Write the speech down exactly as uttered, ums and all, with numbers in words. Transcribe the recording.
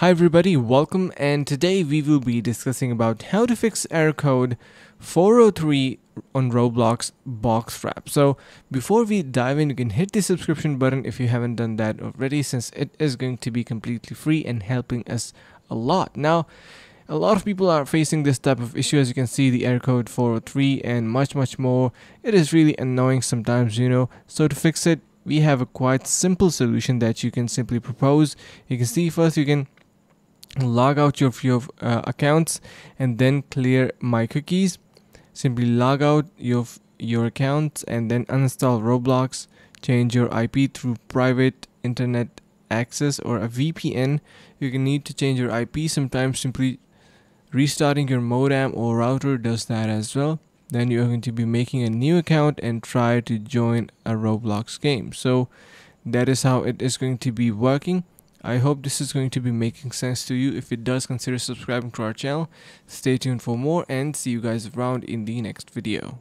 Hi everybody, welcome, and today we will be discussing about how to fix error code four oh three on Roblox Bloxstrap. So before we dive in, you can hit the subscription button if you haven't done that already, since it is going to be completely free and helping us a lot. Now, a lot of people are facing this type of issue, as you can see, the error code four oh three and much much more. It is really annoying sometimes, you know. So to fix it, we have a quite simple solution that you can simply propose. You can see, first you can log out your few uh, accounts and then clear my cookies. Simply log out your your accounts and then uninstall Roblox, change your I P through private internet access or a V P N. You can need to change your I P sometimes. Simply restarting your modem or router does that as well. Then you're going to be making a new account and try to join a Roblox game. So that is how it is going to be working. I hope this is going to be making sense to you. If it does, consider subscribing to our channel. Stay tuned for more and see you guys around in the next video.